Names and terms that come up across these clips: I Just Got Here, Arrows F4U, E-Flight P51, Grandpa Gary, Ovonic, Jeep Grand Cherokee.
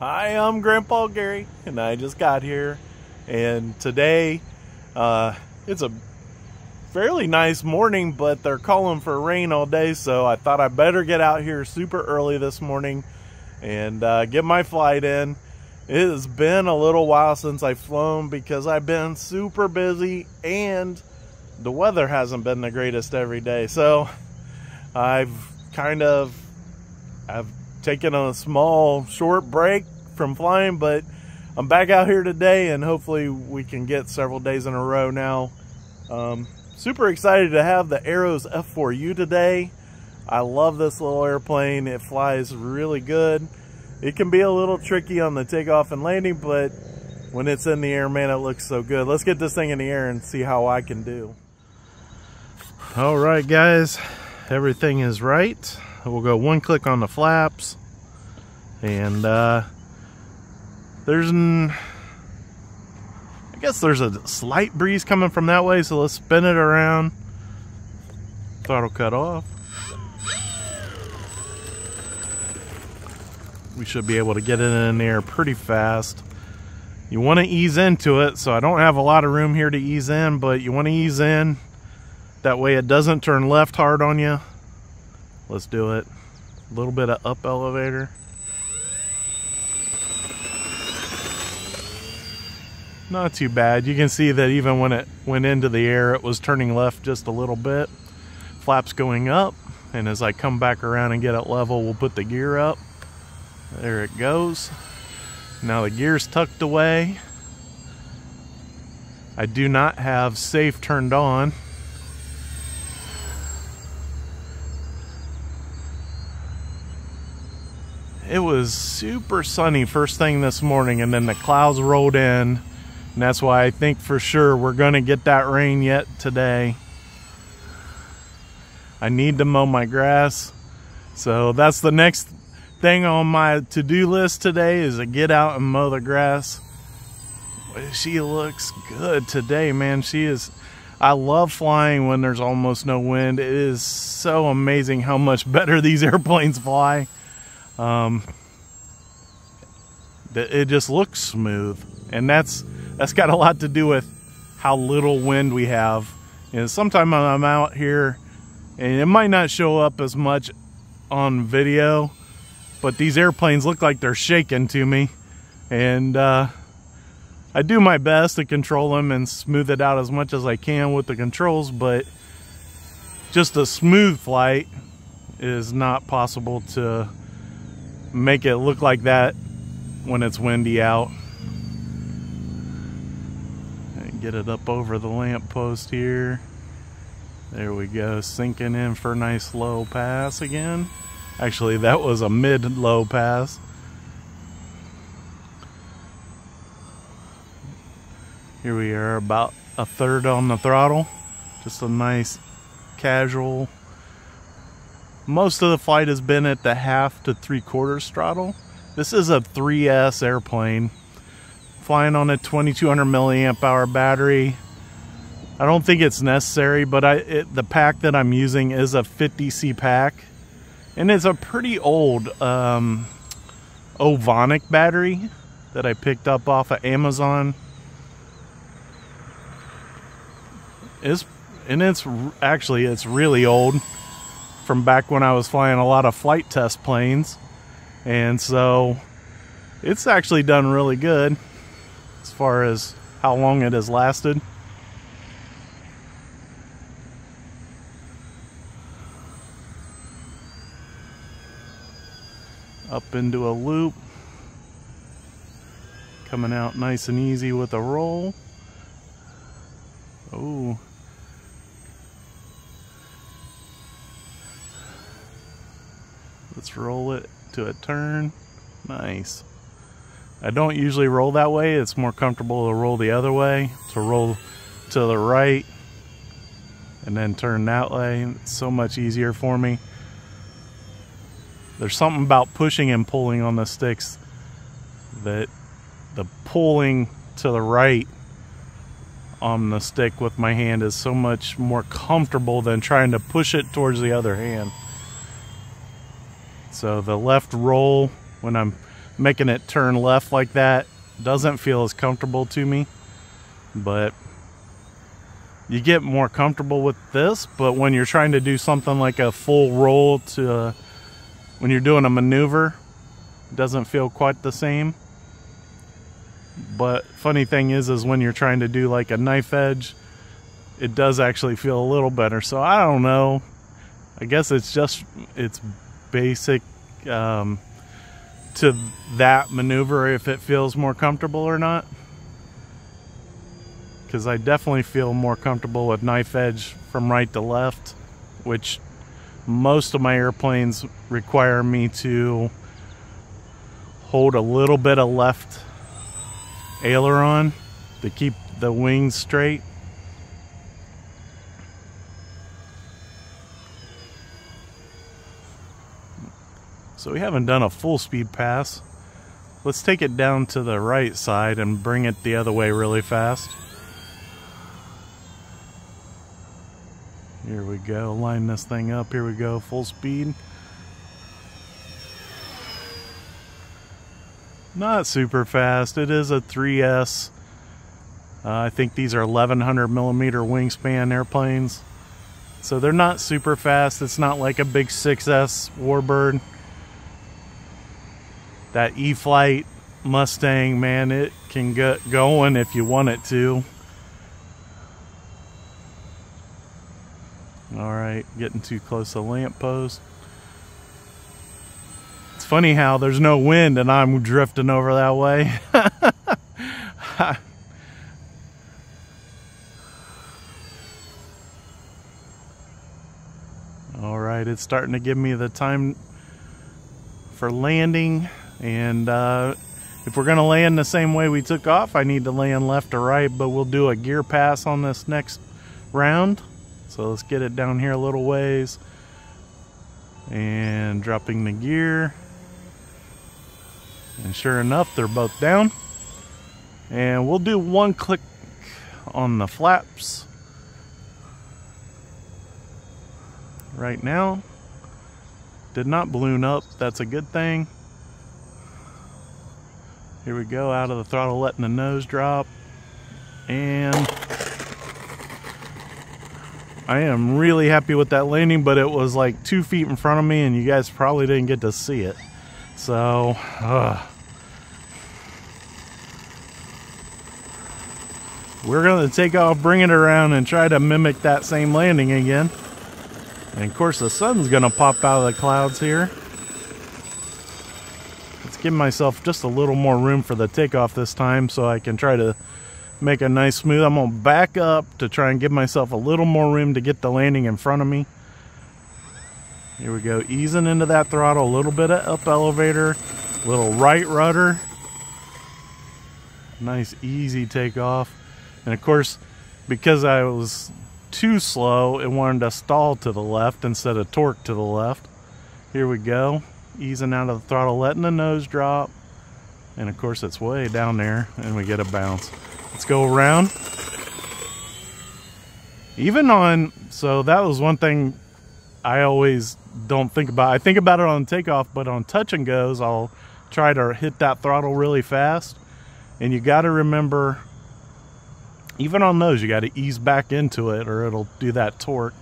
Hi, I'm Grandpa Gary, and I just got here, and today it's a fairly nice morning, but they're calling for rain all day, so I thought I better get out here super early this morning and get my flight in. It has been a little while since I've flown because I've been super busy, and the weather hasn't been the greatest every day, so I've taking a small short break from flying, but I'm back out here today and hopefully we can get several days in a row now. Super excited to have the Arrows F4U today. I love this little airplane. It flies really good. It can be a little tricky on the takeoff and landing, but when it's in the air, man, it looks so good. Let's get this thing in the air and see how I can do. All right, guys, everything is right. We'll go one click on the flaps, and I guess there's a slight breeze coming from that way, so let's spin it around. Thought it'll cut off. We should be able to get it in there pretty fast. You want to ease into it, so I don't have a lot of room here to ease in, but you want to ease in. That way it doesn't turn left hard on you. Let's do it. A little bit of up elevator. Not too bad. You can see that even when it went into the air, it was turning left just a little bit. Flaps going up, and as I come back around and get it level, we'll put the gear up. There it goes. Now the gear's tucked away. I do not have safe turned on. It was super sunny first thing this morning, and then the clouds rolled in, and that's why I think for sure we're gonna get that rain yet today. I need to mow my grass, so that's the next thing on my to-do list today, is to get out and mow the grass. She looks good today, man. She is. I love flying when there's almost no wind. It is so amazing how much better these airplanes fly. It just looks smooth, and that's got a lot to do with how little wind we have. And sometimes I'm out here and it might not show up as much on video, but these airplanes look like they're shaking to me, and I do my best to control them and smooth it out as much as I can with the controls, but just a smooth flight is not possible to make it look like that when it's windy out. And get it up over the lamppost here. There we go, sinking in for a nice low pass again. Actually, that was a mid-low pass. Here we are, about a third on the throttle. Just a nice casual. Most of the flight has been at the half to three-quarters throttle. This is a 3S airplane flying on a 2200 milliamp hour battery. I don't think it's necessary, but the pack that I'm using is a 50C pack, and it's a pretty old Ovonic battery that I picked up off of Amazon. It's really old, from back when I was flying a lot of flight test planes, and so it's actually done really good as far as how long it has lasted. Up into a loop, coming out nice and easy with a roll. Oh. Let's roll it to a turn. Nice. I don't usually roll that way. It's more comfortable to roll the other way, to roll to the right and then turn that way. It's so much easier for me. There's something about pushing and pulling on the sticks, that the pulling to the right on the stick with my hand is so much more comfortable than trying to push it towards the other hand. So the left roll, when I'm making it turn left like that doesn't feel as comfortable to me, but you get more comfortable with this. But when you're trying to do something like a full roll to when you're doing a maneuver, it doesn't feel quite the same. But funny thing is when you're trying to do like a knife edge, it does actually feel a little better. So I don't know, I guess it's just it's basic to that maneuver if it feels more comfortable or not, because I definitely feel more comfortable with knife edge from right to left, which most of my airplanes require me to hold a little bit of left aileron to keep the wings straight. So we haven't done a full speed pass. Let's take it down to the right side and bring it the other way really fast. Here we go, line this thing up, here we go, full speed. Not super fast, it is a 3S. I think these are 1100 millimeter wingspan airplanes. So they're not super fast, it's not like a big 6S Warbird. That E-Flight Mustang, man, it can get going if you want it to. Alright, getting too close to the lamppost. It's funny how there's no wind and I'm drifting over that way. Alright, it's starting to give me the time for landing. And if we're gonna land the same way we took off, I need to land left or right, but we'll do a gear pass on this next round. So let's get it down here a little ways and dropping the gear. And sure enough, they're both down. And we'll do one click on the flaps right now. Did not balloon up, that's a good thing. Here we go, out of the throttle, letting the nose drop. And I am really happy with that landing, but it was like 2 feet in front of me and you guys probably didn't get to see it. So, we're gonna take off, bring it around and try to mimic that same landing again. And of course the sun's gonna pop out of the clouds here. Give myself just a little more room for the takeoff this time so I can try to make a nice smooth. I'm gonna back up to try and give myself a little more room to get the landing in front of me. Here we go, easing into that throttle, a little bit of up elevator, little right rudder. Nice easy takeoff. And of course, because I was too slow, it wanted to stall to the left instead of torque to the left. Here we go. Easing out of the throttle, letting the nose drop, and of course it's way down there and we get a bounce. Let's go around. Even on, so that was one thing I always don't think about. I think about it on takeoff, but on touch and goes I'll try to hit that throttle really fast, and you got to remember even on those you got to ease back into it or it'll do that torque.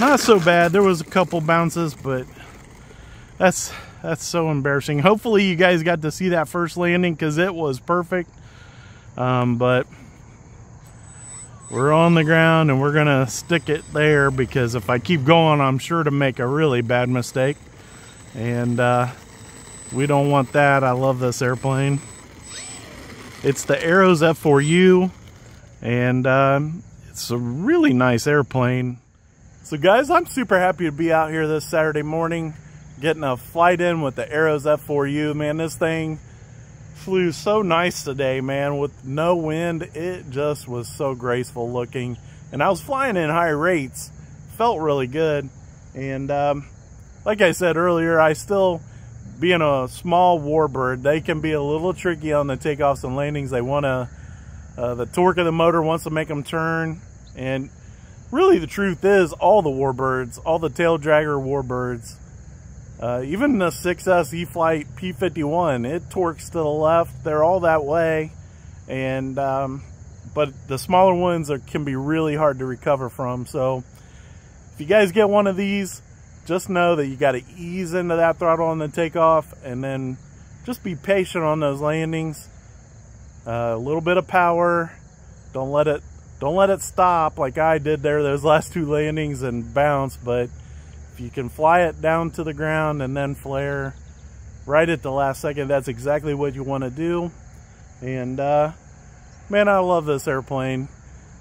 Not so bad, there was a couple bounces, but that's so embarrassing. Hopefully you guys got to see that first landing because it was perfect. But we're on the ground and we're gonna stick it there because if I keep going I'm sure to make a really bad mistake, and we don't want that. I love this airplane. It's the Arrows F4U, and it's a really nice airplane. So guys, I'm super happy to be out here this Saturday morning getting a flight in with the Arrows F4U. Man, this thing flew so nice today, man. With no wind, it just was so graceful looking. And I was flying in high rates, felt really good. And like I said earlier, I still, being a small warbird, they can be a little tricky on the takeoffs and landings. They want to, the torque of the motor wants to make them turn. And really the truth is all the warbirds, all the tail dragger warbirds Even the 6S E-Flight P51, it torques to the left. They're all that way, and but the smaller ones can be really hard to recover from. So if you guys get one of these, just know that you got to ease into that throttle on the takeoff, and then just be patient on those landings. A little bit of power. Don't let it stop like I did there, those last two landings, and bounce. But if you can fly it down to the ground and then flare right at the last second, that's exactly what you want to do. And man, I love this airplane.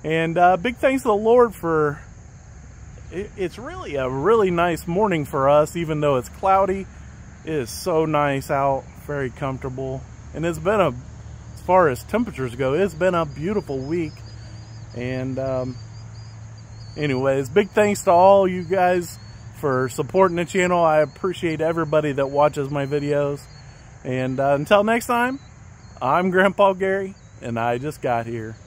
And big thanks to the Lord for it's really a really nice morning for us, even though it's cloudy. It is so nice out, very comfortable, and it's been a, as far as temperatures go, it's been a beautiful week. And anyways, big thanks to all you guys for supporting the channel. I appreciate everybody that watches my videos. And until next time, I'm Grandpa Gary, and I just got here.